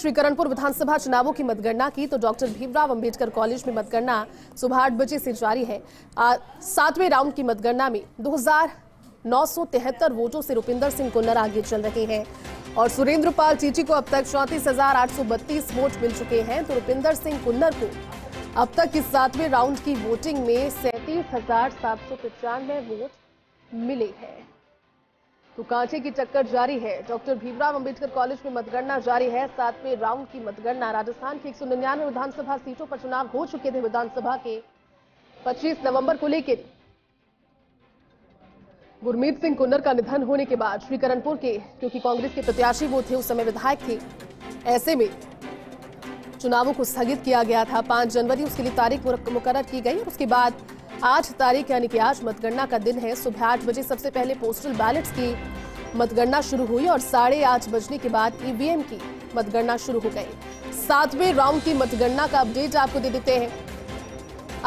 श्रीकरणपुर विधानसभा चुनावों की मतगणना की तो डॉक्टर भीमराव अम्बेडकर कॉलेज में मतगणना सुबह 8 बजे से जारी है। 7वें राउंड की मतगणना में 2,973 वोटों से रुपिंदर सिंह कुन्नर आगे चल रहे हैं और सुरेंद्रपाल चीची को अब तक 34,832 वोट मिल चुके हैं तो रुपिंदर सिंह कुन्नर को अब तक इस 7वें राउंड की वोटिंग में 37,795 वोट मिले हैं। तो कांटे की टक्कर जारी है। डॉक्टर भीमराव अम्बेडकर कॉलेज में मतगणना जारी है। 7वें राउंड की मतगणना राजस्थान की 199 विधानसभा सीटों पर चुनाव हो चुके थे विधानसभा के 25 नवंबर को, लेकिन गुरमीत सिंह कुन्नर का निधन होने के बाद श्रीकरणपुर के, क्योंकि कांग्रेस के प्रत्याशी वो थे, उस समय विधायक थे, ऐसे में चुनावों को स्थगित किया गया था। 5 जनवरी उसके लिए तारीख मुकर्रर की गई। उसके बाद 8 तारीख यानी कि आज मतगणना का दिन है। सुबह 8 बजे सबसे पहले पोस्टल बैलेट्स की मतगणना शुरू हुई और 8:30 बजने के बाद ईवीएम की मतगणना शुरू हो गई। 7वें राउंड की मतगणना का अपडेट आपको दे देते हैं।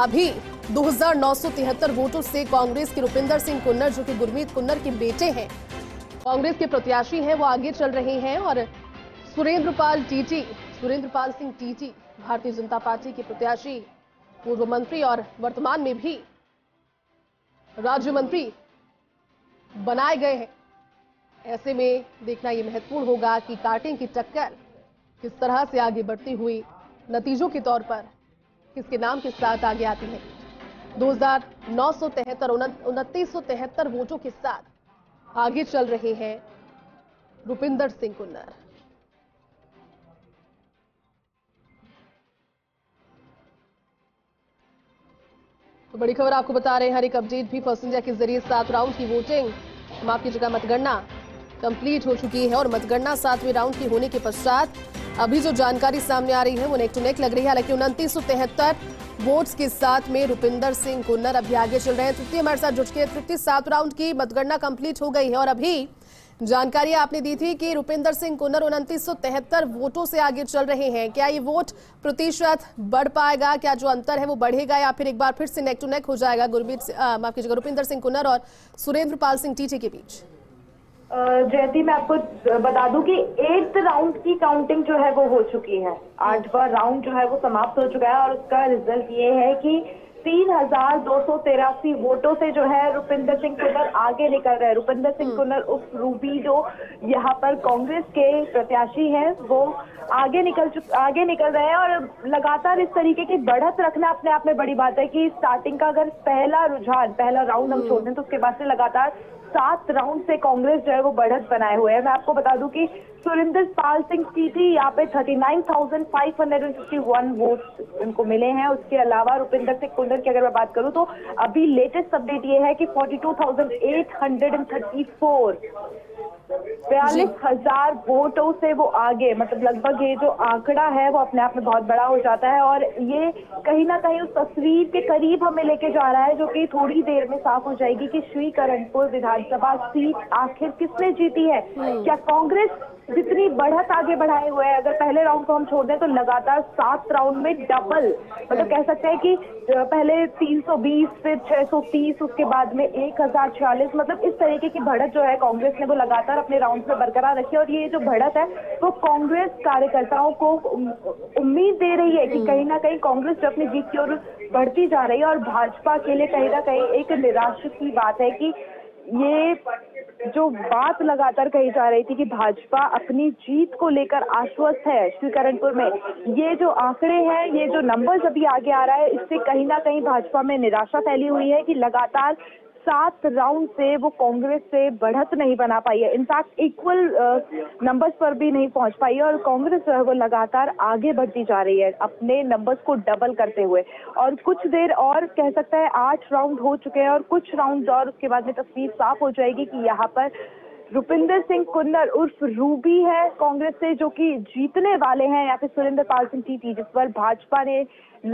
अभी 2,973 वोटों से कांग्रेस के रुपिंदर सिंह कुन्नर, जो कि गुरमीत कुन्नर के बेटे हैं, कांग्रेस के प्रत्याशी हैं, वो आगे चल रहे हैं और सुरेंद्रपाल सिंह टीटी भारतीय जनता पार्टी के प्रत्याशी, पूर्व मंत्री और वर्तमान में भी राज्य मंत्री बनाए गए हैं। ऐसे में देखना ये महत्वपूर्ण होगा कि कांटे की टक्कर किस तरह से आगे बढ़ती हुई नतीजों के तौर पर किसके नाम के साथ आगे आती है। 2,973 वोटों के साथ आगे चल रहे हैं रुपिंदर सिंह कुन्नर। तो बड़ी खबर आपको बता रहे हैं, हर एक अपडेट भी फर्स्ट इंडिया के जरिए। 7 राउंड की वोटिंग हम आपकी जगह मतगणना कंप्लीट हो चुकी है और मतगणना 7वें राउंड की होने के पश्चात अभी जो जानकारी सामने आ रही है वो नेक टू नेक लग रही है। हालांकि 2,973 वोट्स के साथ में रुपिंदर सिंह कुन्नर अभी आगे चल रहे हैं। तृप्ति हमारे साथ जुट के, तृप्ति, 7 राउंड की मतगणना कंप्लीट हो गई है और अभी जानकारी आपने दी थी कि रुपिंदर सिंह कुन्नर 2,973 वोटों से आगे चल रहे हैं। क्या ये वोट प्रतिशत बढ़ पाएगा? क्या जो अंतर है वो बढ़ेगा या फिर एक बार फिर से नेक टू नेक हो जाएगा रुपिंदर सिंह कुन्नर और सुरेंद्रपाल सिंह टीटी के बीच? जयती, मैं आपको बता दूं कि 8th राउंड की काउंटिंग जो है वो हो चुकी है। 8वां राउंड जो है वो समाप्त हो चुका है और उसका रिजल्ट ये है कि 3,283 वोटों से जो है रुपिंदर सिंह कुन्नर आगे निकल रहे हैं। रुपिंदर सिंह कुन्नर उर्फ रूबी, जो यहाँ पर कांग्रेस के प्रत्याशी हैं, वो आगे निकल रहे हैं और लगातार इस तरीके की बढ़त रखना अपने आप में बड़ी बात है कि स्टार्टिंग का अगर पहला राउंड हम छोड़ दें तो उसके बाद से लगातार 7 राउंड से कांग्रेस जो है वो बढ़त बनाए हुए है। मैं आपको बता दूं कि सुरेंद्रपाल सिंह टीटी यहाँ पे 39,551 वोट उनको मिले हैं। उसके अलावा रुपिंदर सिंह कुन्नर की अगर मैं बात करूं तो अभी लेटेस्ट अपडेट ये है कि 42,834 42,000 वोटों से वो आगे, मतलब लगभग ये जो आंकड़ा है वो अपने आप में बहुत बड़ा हो जाता है और ये कहीं ना कहीं उस तस्वीर के करीब हमें लेके जा रहा है जो कि थोड़ी देर में साफ हो जाएगी कि श्रीकरणपुर विधानसभा सीट आखिर किसने जीती है। क्या कांग्रेस जितनी बढ़त आगे बढ़ाए हुए है, अगर पहले राउंड को हम छोड़ दें तो लगातार 7 राउंड में डबल, मतलब कह सकते हैं कि पहले 320 फिर 630, उसके बाद में 1,046, मतलब इस तरीके की बढ़त जो है कांग्रेस ने वो लगातार अपने राउंड में बरकरार रखी और ये जो बढ़त है वो कांग्रेस कार्यकर्ताओं को उम्मीद दे रही है कि कहीं ना कहीं कांग्रेस जो अपनी जीत की ओर बढ़ती जा रही है और भाजपा के लिए कहीं ना कहीं एक निराशा की बात है कि ये जो बात लगातार कही जा रही थी कि भाजपा अपनी जीत को लेकर आश्वस्त है श्रीकरणपुर में, ये जो आंकड़े हैं, ये जो नंबर्स अभी आगे आ रहा है, इससे कहीं ना कहीं भाजपा में निराशा फैली हुई है कि लगातार 7 राउंड से वो कांग्रेस से बढ़त नहीं बना पाई है। इनफैक्ट इक्वल नंबर्स पर भी नहीं पहुंच पाई है और कांग्रेस जो है वो लगातार आगे बढ़ती जा रही है अपने नंबर्स को डबल करते हुए और कुछ देर और कह सकता है 8 राउंड हो चुके हैं और कुछ राउंड और उसके बाद में तस्वीर साफ हो जाएगी कि यहाँ पर रुपिंदर सिंह कुन्नर उर्फ रूबी है कांग्रेस से, जो कि जीतने वाले हैं, या फिर सुरेंद्रपाल सिंह टीटी, जिस पर भाजपा ने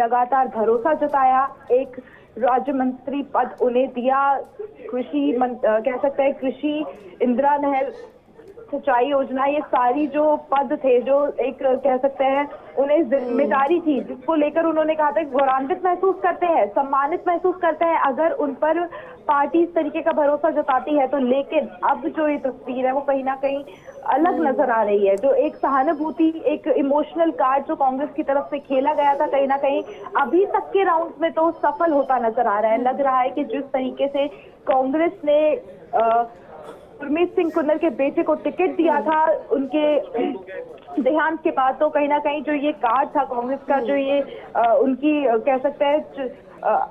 लगातार भरोसा जताया। एक राज्य मंत्री पद उन्हें दिया, कृषि कह सकते हैं कृषि, इंदिरा नहर सिंचाई योजना, ये सारी जो पद थे जो एक कह सकते हैं उन्हें जिम्मेदारी थी, जिसको लेकर उन्होंने कहा था गौरवान्वित महसूस करते हैं, सम्मानित महसूस करते हैं अगर उन पर पार्टी इस तरीके का भरोसा जताती है तो। लेकिन अब जो ये तस्वीर है वो कहीं ना कहीं अलग नजर आ रही है। जो एक सहानुभूति, एक इमोशनल कार्ड जो कांग्रेस की तरफ से खेला गया था, कहीं ना कहीं अभी तक के राउंड में तो सफल होता नजर आ रहा है। लग रहा है कि जिस तरीके से कांग्रेस ने गुरमीत सिंह कुन्नर के बेटे को टिकट दिया था उनके देहांत के बाद, तो कहीं ना कहीं जो ये कार्ड था कांग्रेस का, जो ये उनकी कह सकते हैं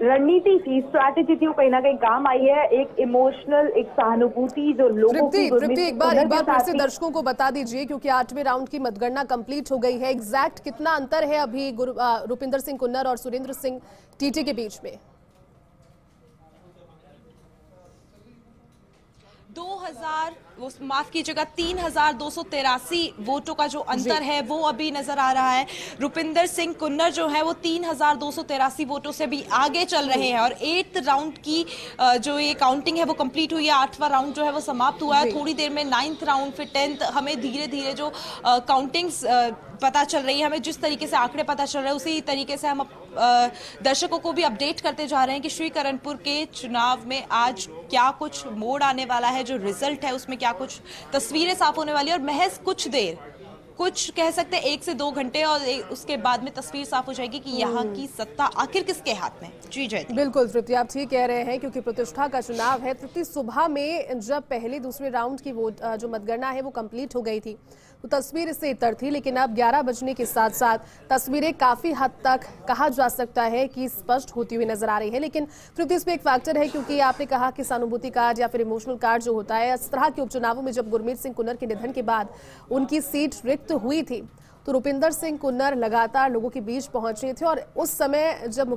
रणनीति थी, स्ट्रैटेजी थी, वो कहीं ना कहीं काम आई है। एक इमोशनल, एक सहानुभूति जो लोगों की। एक बार फिर से दर्शकों को बता दीजिए, क्योंकि 8वें राउंड की मतगणना कंप्लीट हो गई है, एग्जैक्ट कितना अंतर है अभी रुपिंदर सिंह कुन्नर और सुरेंद्र सिंह टीटी के बीच में? 3,283 वोटों का जो अंतर है वो अभी नजर आ रहा है। रुपिंदर सिंह कुन्नर जो है वो 3,283 वोटों से भी आगे चल रहे हैं। और 8 राउंड की जो ये काउंटिंग है वो कंप्लीट हुई है। 8वां राउंड जो है वो समाप्त हुआ है। थोड़ी देर में 9th राउंड, फिर 10th, हमें धीरे धीरे जो काउंटिंग्स पता चल रही है, हमें जिस तरीके से आंकड़े पता चल रहे हैं उसी तरीके से हम दर्शकों को भी अपडेट करते जा रहे हैं कि श्रीकरणपुर के चुनाव में आज क्या कुछ मोड़ आने वाला है, जो रिजल्ट है उसमें क्या कुछ तस्वीरें साफ होने वाली है। और महज कुछ देर, कुछ कह सकते हैं 1 से 2 घंटे, और उसके बाद में तस्वीर साफ हो जाएगी कि यहाँ की सत्ता आखिर किसके हाथ में। जी जय। बिल्कुल तृप्ति, आप ठीक कह रहे हैं, क्योंकि प्रतिष्ठा का चुनाव है। तृप्ति, सुबह में जब पहले दूसरे राउंड की वोट जो मतगणना है वो कंप्लीट हो गई थी तो तस्वीर इससे इतर थी, लेकिन अब 11 बजने के साथ साथ तस्वीरें काफी हद तक कहा जा सकता है कि स्पष्ट होती हुई नजर आ रही है। लेकिन तृप्ति, इसमें एक फैक्टर है, क्योंकि आपने कहा कि सहानुभूति कार्ड या फिर इमोशनल कार्ड जो होता है, इस तरह के उपचुनावों में जब गुरमीत सिंह कुन्नर के निधन के बाद उनकी सीट रिक्त हुई थी तो रुपिंदर सिंह कुन्नर लगातार लोगों के बीच पहुंचे थे। और उस समय जब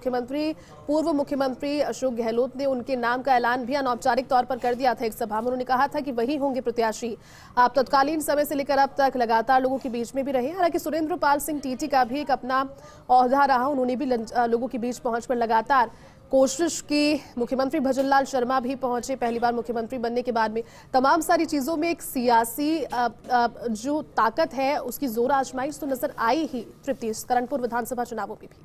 पूर्व मुख्यमंत्री अशोक गहलोत ने उनके नाम का ऐलान भी अनौपचारिक तौर पर कर दिया था एक सभा में, उन्होंने कहा था कि वही होंगे प्रत्याशी। आप तत्कालीन समय से लेकर अब तक लगातार लोगों के बीच में भी रहे। हालांकि सुरेंद्रपाल सिंह टीटी का भी एक अपना औहदा रहा, उन्होंने भी लोगों के बीच पहुंच कर लगातार कोशिश की। मुख्यमंत्री भजन शर्मा भी पहुंचे पहली बार मुख्यमंत्री बनने के बाद में। तमाम सारी चीजों में एक सियासी जो ताकत है उसकी जोर आजमाइश तो नजर आई ही, तृप्ति, करणपुर विधानसभा चुनावों में भी।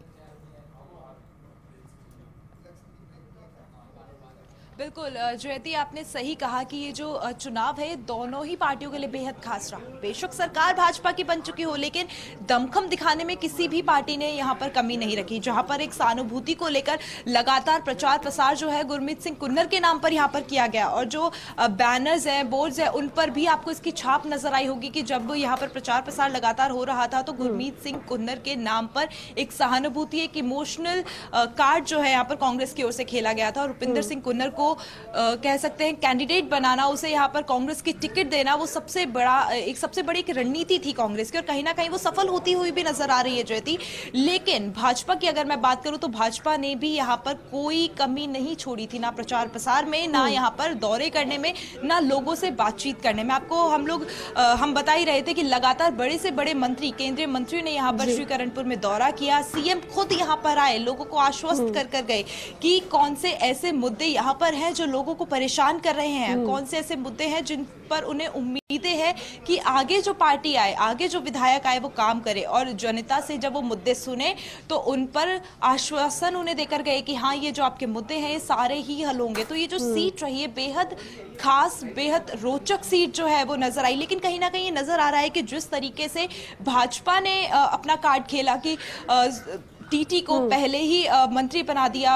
बिल्कुल जयती, आपने सही कहा कि ये जो चुनाव है दोनों ही पार्टियों के लिए बेहद खास रहा। बेशक सरकार भाजपा की बन चुकी हो, लेकिन दमखम दिखाने में किसी भी पार्टी ने यहाँ पर कमी नहीं रखी। जहाँ पर एक सहानुभूति को लेकर लगातार प्रचार प्रसार जो है गुरमीत सिंह कुन्नर के नाम पर यहाँ पर किया गया, और जो बैनर्स हैं, बोर्ड्स हैं, उन पर भी आपको इसकी छाप नजर आई होगी कि जब यहाँ पर प्रचार प्रसार लगातार हो रहा था तो गुरमीत सिंह कुन्नर के नाम पर एक सहानुभूति, एक इमोशनल कार्ड जो है यहाँ पर कांग्रेस की ओर से खेला गया था। और रुपिंदर सिंह कुन्नर को कह सकते हैं कैंडिडेट बनाना, उसे यहाँ पर कांग्रेस की टिकट देना, वो सबसे बड़ी एक रणनीति थी कांग्रेस की, और कहीं ना कहीं वो सफल होती हुई भी नजर आ रही है ज्योति। लेकिन भाजपा की अगर मैं बात करूं तो भाजपा ने भी यहाँ पर कोई कमी नहीं छोड़ी थी, ना प्रचार प्रसार में, ना यहाँ पर दौरे करने में, ना लोगों से बातचीत करने में। आपको हम बता ही रहे थे कि लगातार बड़े से बड़े मंत्री, केंद्रीय मंत्री ने यहाँ पर श्रीकरणपुर में दौरा किया, सीएम खुद यहाँ पर आए, लोगों को आश्वस्त कर गए कि कौन से ऐसे मुद्दे यहाँ पर हैं जो लोगों को परेशान कर रहे हैं, कौन से ऐसे मुद्दे हैं जिन पर उन्हें उम्मीदें हैं कि आगे जो पार्टी आए, आगे जो विधायक आए वो काम करे। और जनता से जब वो मुद्दे सुने तो उन पर आश्वासन उन्हें देकर गए कि हाँ ये जो आपके मुद्दे हैं ये सारे ही हल होंगे। तो ये जो सीट रही है बेहद खास, बेहद रोचक सीट जो है वो नजर आई। लेकिन कहीं ना कहीं ये नजर आ रहा है कि जिस तरीके से भाजपा ने अपना कार्ड खेला कि टीटी को पहले ही मंत्री बना दिया,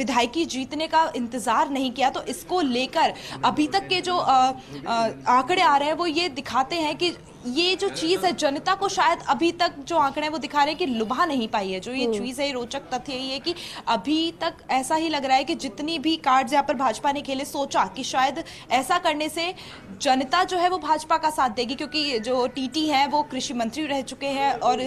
विधायकी जीतने का इंतजार नहीं किया, तो इसको लेकर अभी तक के जो आंकड़े आ रहे हैं वो ये दिखाते हैं कि ये जो चीज़ है जनता को शायद अभी तक जो आंकड़े हैं वो दिखा रहे हैं कि लुभा नहीं पाई है। जो ये चीज़ है, रोचक तथ्य यही है कि अभी तक ऐसा ही लग रहा है कि जितनी भी कार्ड्स यहाँ पर भाजपा ने खेले, सोचा कि शायद ऐसा करने से जनता जो है वो भाजपा का साथ देगी, क्योंकि जो टीटी है वो कृषि मंत्री रह चुके हैं और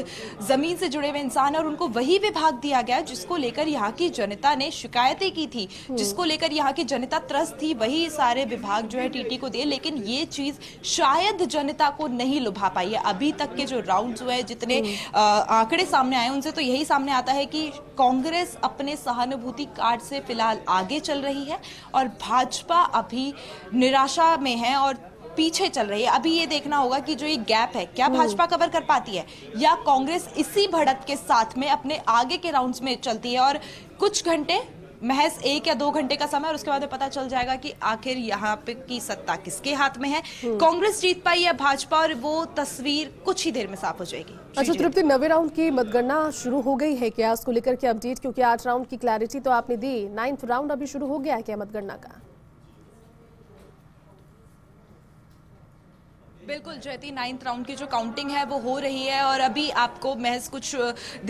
ज़मीन से जुड़े हुए इंसान हैं, और उनको वही विभाग दिया गया जिसको लेकर यहाँ की जनता ने शिकायतें की थी, जिसको लेकर यहाँ की जनता त्रस्त थी, वही सारे विभाग जो है टीटी को दिए। लेकिन ये चीज़ शायद जनता को नहीं लुभा पाई है। अभी तक के जो राउंड्स हुए, जितने आंकड़े सामने आए, उनसे तो यही सामने आता है कि कांग्रेस अपने सहानुभूति कार्ड से फिलहाल आगे चल रही है और भाजपा अभी निराशा में है और पीछे चल रही है। अभी ये देखना होगा कि जो ये गैप है क्या भाजपा कवर कर पाती है या कांग्रेस इसी बढ़त के साथ में अपने आगे के राउंड्स में चलती है। और कुछ घंटे महज 1 या 2 घंटे का समय और उसके बाद पता चल जाएगा कि आखिर यहाँ पे की सत्ता किसके हाथ में है, कांग्रेस जीत पाई या भाजपा, और वो तस्वीर कुछ ही देर में साफ हो जाएगी। अच्छा तृप्ति, 9वें राउंड की मतगणना शुरू हो गई है क्या, उसको लेकर के अपडेट, क्योंकि 8 राउंड की क्लैरिटी तो आपने दी, 9वां राउंड अभी शुरू हो गया है क्या मतगणना का? बिल्कुल जयती, 9th राउंड की जो काउंटिंग है वो हो रही है और अभी आपको महज कुछ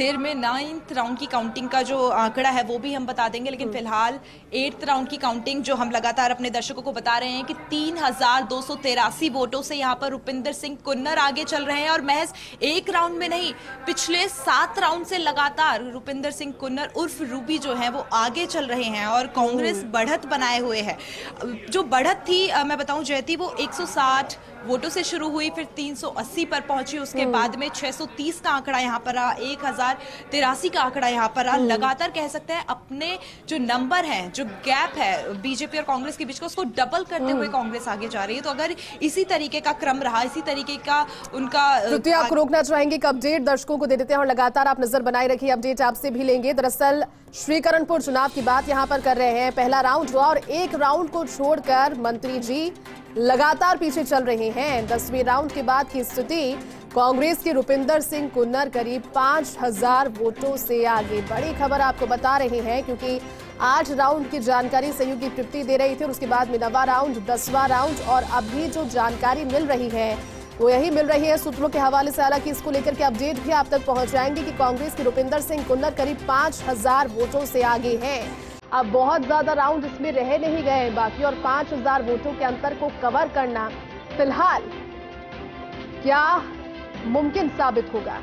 देर में 9th राउंड की काउंटिंग का जो आंकड़ा है वो भी हम बता देंगे। लेकिन फिलहाल 8th राउंड की काउंटिंग जो हम लगातार अपने दर्शकों को बता रहे हैं कि 3,283 वोटों से यहाँ पर रुपिंदर सिंह कुन्नर आगे चल रहे हैं। और महज 1 राउंड में नहीं, पिछले 7 राउंड से लगातार रुपिंदर सिंह कुन्नर उर्फ रूबी जो है वो आगे चल रहे हैं और कांग्रेस बढ़त बनाए हुए है। जो बढ़त थी मैं बताऊँ जयती, वो 160 वोटों से शुरू हुई, फिर 380 पर पहुंची, उसके बाद में 630 का आंकड़ा यहाँ पर आ, 1083 का आंकड़ा यहाँ पर आ। लगातार कह सकते हैं अपने जो नंबर है, जो गैप है बीजेपी और कांग्रेस के बीच का, उसको डबल करते हुए कांग्रेस आगे जा रही है। तो अगर इसी तरीके का क्रम रहा, इसी तरीके का उनका आप रोकना चाहेंगे कि अपडेट दर्शकों को दे देते हैं और लगातार आप नजर बनाए रखिए, अपडेट आपसे भी लेंगे। दरअसल श्रीकरणपुर चुनाव की बात यहाँ पर कर रहे हैं, 1ला राउंड हुआ और 1 राउंड को छोड़कर मंत्री जी लगातार पीछे चल रहे हैं। 10वें राउंड के बाद की स्थिति, कांग्रेस के रुपिंदर सिंह कुन्नर करीब 5,000 वोटों से आगे। बड़ी खबर आपको बता रहे हैं क्योंकि 8 राउंड की जानकारी सहयोगी तृप्ति दे रही थी और उसके बाद में 9वां राउंड, 10वां राउंड और अभी जो जानकारी मिल रही है वो यही मिल रही है सूत्रों के हवाले से। हालांकि इसको लेकर के अपडेट भी आप तक पहुंचाएंगे कि कांग्रेस के रुपिंदर सिंह कुन्नर करीब 5,000 वोटों से आगे हैं। अब बहुत ज्यादा राउंड इसमें रह नहीं गए बाकी और 5,000 वोटों के अंतर को कवर करना फिलहाल क्या मुमकिन साबित होगा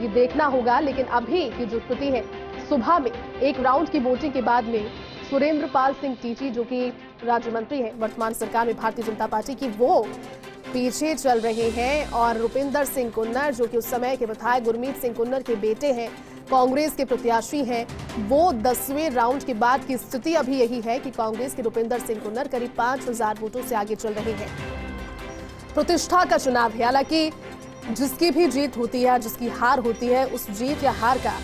ये देखना होगा। लेकिन अभी की जो स्थिति है, सुबह में 1 राउंड की वोटिंग के बाद में सुरेंद्रपाल सिंह टीटी जो कि राज्य मंत्री हैं वर्तमान सरकार में भारतीय जनता पार्टी की, वो पीछे चल रहे हैं और रुपिंदर सिंह कुन्नर जो कि उस समय के विधायक गुरमीत सिंह कुन्नर के बेटे हैं, कांग्रेस के प्रत्याशी हैं, वो 10वें राउंड के बाद की स्थिति अभी यही है कि कांग्रेस के रुपिंदर सिंह कुन्नर करीब 5,000 वोटों से आगे चल रहे हैं। प्रतिष्ठा का चुनाव है, हालांकि जिसकी भी जीत होती है, जिसकी हार होती है, उस जीत या हार का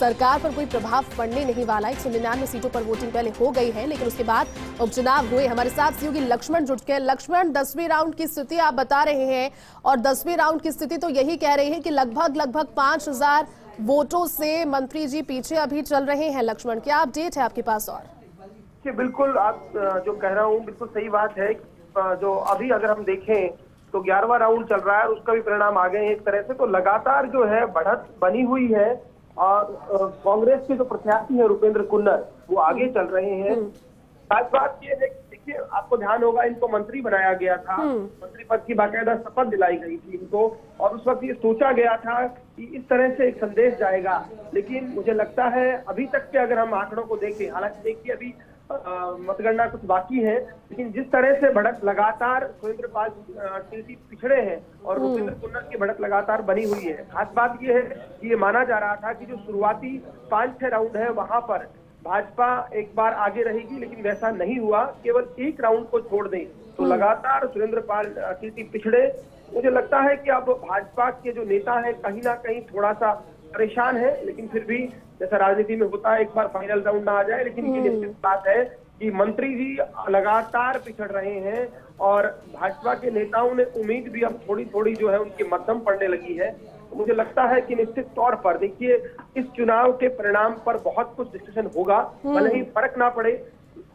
सरकार पर कोई प्रभाव पड़ने नहीं वाला। 199 सीटों पर वोटिंग पहले हो गई है लेकिन उसके बाद उपचुनाव हुए। हमारे साथ सहयोगी लक्ष्मण जुट गए। लक्ष्मण, 10वें राउंड की स्थिति आप बता रहे हैं और 10वें राउंड की स्थिति तो यही कह रही है कि लगभग 5,000 वोटों से मंत्री जी पीछे अभी चल रहे हैं। लक्ष्मण, क्या अपडेट है आपके पास? और जी बिल्कुल, आप जो कह रहा हूँ बिल्कुल सही बात है। जो अभी अगर हम देखें तो 11वां राउंड चल रहा है और उसका भी परिणाम आ गए हैं एक तरह से, तो लगातार जो है बढ़त बनी हुई है और कांग्रेस के जो प्रत्याशी है रुपिंदर कुन्नर वो आगे चल रहे हैं। खास बात ये है कि देखिए, आपको ध्यान होगा इनको मंत्री बनाया गया था, मंत्री पद की बाकायदा शपथ दिलाई गई थी इनको और उस वक्त ये सोचा गया था कि इस तरह से एक संदेश जाएगा। लेकिन मुझे लगता है अभी तक के अगर हम आंकड़ों को देखें, हालांकि देखिए अभी मतगणना कुछ बाकी है, लेकिन जिस तरह से बढ़त लगातार सुरेंद्रपाल सिंह पिछड़े हैं और रुपिंदर कुन्नर की बढ़त लगातार बनी हुई है। खास बात यह है कि ये माना जा रहा था कि जो शुरुआती 5-6 राउंड है वहां पर भाजपा एक बार आगे रहेगी, लेकिन वैसा नहीं हुआ। केवल 1 राउंड को छोड़ दें तो लगातार सुरेंद्रपाल सिंह पिछड़े। मुझे लगता है कि अब भाजपा के जो नेता है कहीं ना कहीं थोड़ा सा परेशान है, लेकिन फिर भी जैसा राजनीति में होता है एक बार फाइनल राउंड ना आ जाए। लेकिन ये निश्चित बात है कि मंत्री जी लगातार पिछड़ रहे हैं और भाजपा के नेताओं ने उम्मीद भी अब थोड़ी थोड़ी जो है उनकी मध्यम पड़ने लगी है। तो मुझे लगता है कि निश्चित तौर पर देखिए इस चुनाव के परिणाम पर बहुत कुछ डिस्कशन होगा, भले ही फर्क ना पड़े,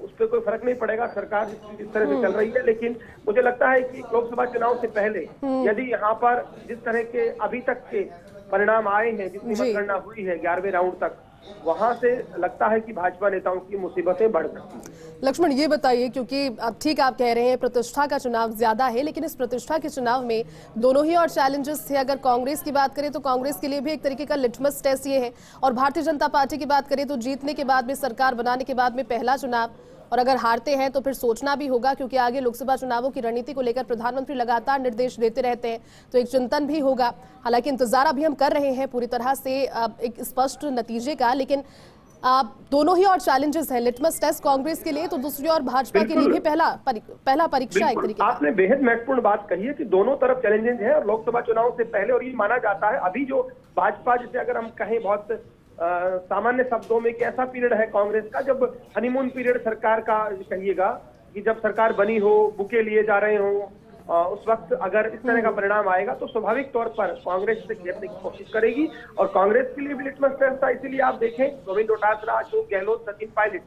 उस पर कोई फर्क नहीं पड़ेगा सरकार जिस तरह से चल रही है। लेकिन मुझे लगता है कि लोकसभा चुनाव से पहले यदि यहाँ पर जिस तरह के अभी तक के परिणाम आए हैं, जितनी मतगणना हुई है 11वें राउंड तक, वहां से लगता है कि भाजपा नेताओं की मुसीबतें बढ़ सकती हैं। लक्ष्मण ये बताइए, क्योंकि अब ठीक आप कह रहे हैं प्रतिष्ठा का चुनाव ज्यादा है, लेकिन इस प्रतिष्ठा के चुनाव में दोनों ही और चैलेंजेस थे। अगर कांग्रेस की बात करें तो कांग्रेस के लिए भी एक तरीके का लिटमस टेस्ट ये है और भारतीय जनता पार्टी की बात करें तो जीतने के बाद में, सरकार बनाने के बाद में पहला चुनाव, और अगर हारते हैं तो फिर सोचना भी होगा क्योंकि आगे लोकसभा चुनावों की रणनीति को लेकर प्रधानमंत्री लगातार निर्देश देते रहते हैं, तो एक चिंतन भी होगा। हालांकि इंतजार अभी हम कर रहे हैं पूरी तरह से एक स्पष्ट नतीजे का, लेकिन दोनों ही और चैलेंजेस हैं, लिटमस टेस्ट कांग्रेस के लिए तो दूसरी और भाजपा के लिए भी पहला परीक्षा एक तरीके से। आपने बेहद महत्वपूर्ण बात कही है कि दोनों तरफ चैलेंजेस हैं और लोकसभा चुनाव से पहले, और ये माना जाता है अभी जो भाजपा, जैसे अगर हम कहें बहुत सामान्य शब्दों में, कैसा पीरियड है कांग्रेस का, जब हनीमून पीरियड सरकार का कहिएगा कि जब सरकार बनी हो, बुके लिए जा रहे हो, उस वक्त अगर इस तरह का परिणाम आएगा तो स्वाभाविक तौर पर कांग्रेस से घेरने की कोशिश करेगी। और कांग्रेस के लिए भी लिटमस टेस्ट था, इसीलिए आप देखें गोविंद डोटासरा, अशोक गहलोत, सचिन पायलट,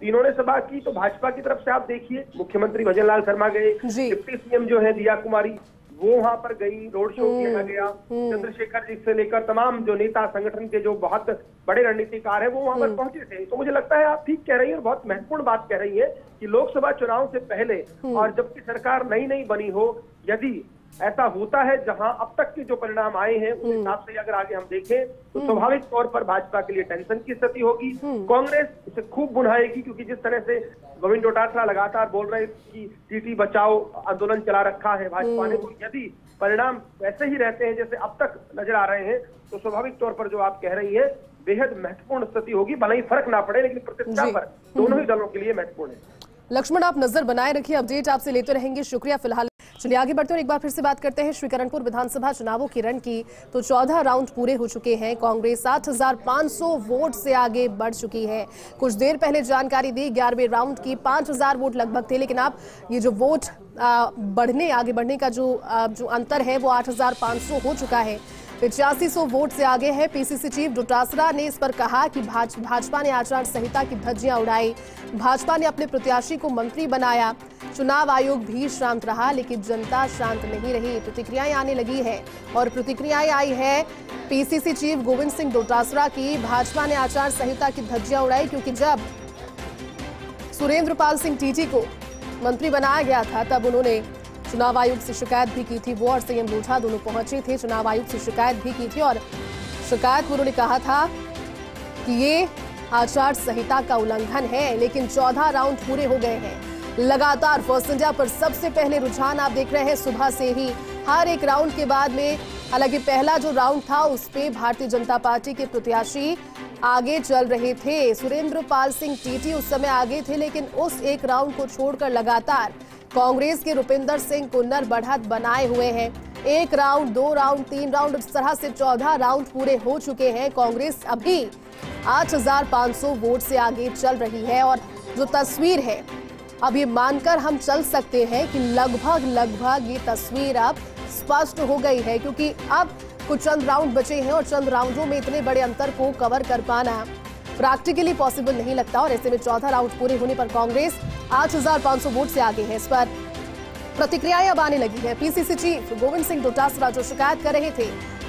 तीनों ने सभा की। तो भाजपा की तरफ से आप देखिए मुख्यमंत्री भजन शर्मा गए, डिप्टी सीएम जो है दिया कुमारी वो वहां पर गई, रोड शो किया गया, चंद्रशेखर जी से लेकर तमाम जो नेता संगठन के जो बहुत बड़े रणनीतिकार हैं वो वहां पर पहुंचे थे। तो मुझे लगता है आप ठीक कह रही हैं और बहुत महत्वपूर्ण बात कह रही है कि लोकसभा चुनाव से पहले और जबकि सरकार नई नई बनी हो, यदि ऐसा होता है जहां अब तक के जो परिणाम आए हैं उस हिसाब से अगर आगे हम देखें तो स्वाभाविक तौर पर भाजपा के लिए टेंशन की स्थिति होगी। कांग्रेस इसे खूब भुनाएगी क्योंकि जिस तरह से गोविंद डोटासरा लगातार बोल रहे कि टीटी बचाओ आंदोलन चला रखा है भाजपा ने, तो यदि परिणाम वैसे ही रहते हैं जैसे अब तक नजर आ रहे हैं तो स्वाभाविक तौर पर जो आप कह रही है बेहद महत्वपूर्ण स्थिति होगी। भले ही फर्क ना पड़े लेकिन प्रतिष्ठा पर दोनों ही दलों के लिए महत्वपूर्ण है। लक्ष्मण, आप नजर बनाए रखिए, अपडेट आपसे लेते रहेंगे, शुक्रिया। फिलहाल चलिए आगे बढ़ते हैं और एक बार फिर से बात करते हैं श्रीकरणपुर विधानसभा चुनावों की रण की। तो 14 राउंड पूरे हो चुके हैं, कांग्रेस 7,500 वोट से आगे बढ़ चुकी है। कुछ देर पहले जानकारी दी 11वें राउंड की 5,000 वोट लगभग थे, लेकिन आप ये जो वोट बढ़ने आगे बढ़ने का जो अंतर है वो 8,500 हो चुका है, 8500 वोट से आगे है। पीसीसी चीफ डोटासरा ने इस पर कहा कि भाजपा ने आचार संहिता की धज्जियां उड़ाई, भाजपा ने अपने प्रत्याशी को मंत्री बनाया, चुनाव आयोग भी शांत रहा लेकिन जनता शांत नहीं रही। प्रतिक्रियाएं आने लगी है और प्रतिक्रियाएं आई है पीसीसी चीफ गोविंद सिंह डोटासरा की, भाजपा ने आचार संहिता की धज्जियां उड़ाई क्योंकि जब सुरेंद्रपाल सिंह टीटी को मंत्री बनाया गया था तब उन्होंने चुनाव आयोग से शिकायत भी की थी। वो और सीएम लोढ़ा दोनों पहुंचे थे, चुनाव आयोग से शिकायत भी की थी और शिकायत में उन्होंने कहा था कि ये आचार संहिता का उल्लंघन है। लेकिन 14 राउंड पूरे हो गए हैं, लगातार फर्स्ट इंडिया पर सबसे पहले रुझान आप देख रहे हैं सुबह से ही। हर एक राउंड के बाद में, हालांकि पहला जो राउंड था उस पे भारतीय जनता पार्टी के प्रत्याशी आगे चल रहे थे, सुरेंद्रपाल सिंह टीटी उस समय आगे थे, लेकिन उस एक राउंड को छोड़कर लगातार कांग्रेस के रुपिंदर सिंह कुन्नर बढ़त बनाए हुए हैं। एक राउंड, दो राउंड, तीन राउंड, इस तरह से 14 राउंड पूरे हो चुके हैं। कांग्रेस अभी 8,500 वोट से आगे चल रही है और जो तस्वीर है अब ये मानकर हम चल सकते हैं कि लगभग ये तस्वीर अब स्पष्ट हो गई है, क्योंकि अब कुछ चंद राउंड बचे हैं और चंद राउंडों में इतने बड़े अंतर को कवर कर पाना प्रैक्टिकली पॉसिबल नहीं लगता। और ऐसे में 14 राउंड पूरे होने पर कांग्रेस 8,500 वोट से आगे है। इस पर प्रतिक्रियाएं अब आने लगी है। पीसीसी चीफ गोविंद सिंह डोटासरा जो शिकायत कर रहे थे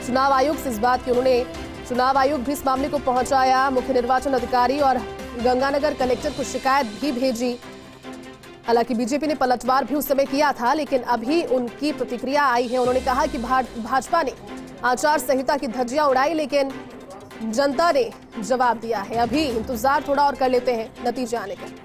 चुनाव आयोग से इस बात की, उन्होंने चुनाव आयोग भी इस मामले को पहुंचाया, मुख्य निर्वाचन अधिकारी और गंगानगर कलेक्टर को शिकायत भी भेजी। हालांकि बीजेपी ने पलटवार भी उस समय किया था, लेकिन अभी उनकी प्रतिक्रिया आई है। उन्होंने कहा कि भाजपा ने आचार संहिता की धज्जियां उड़ाई लेकिन जनता ने जवाब दिया है। अभी इंतजार थोड़ा और कर लेते हैं नतीजे आने का।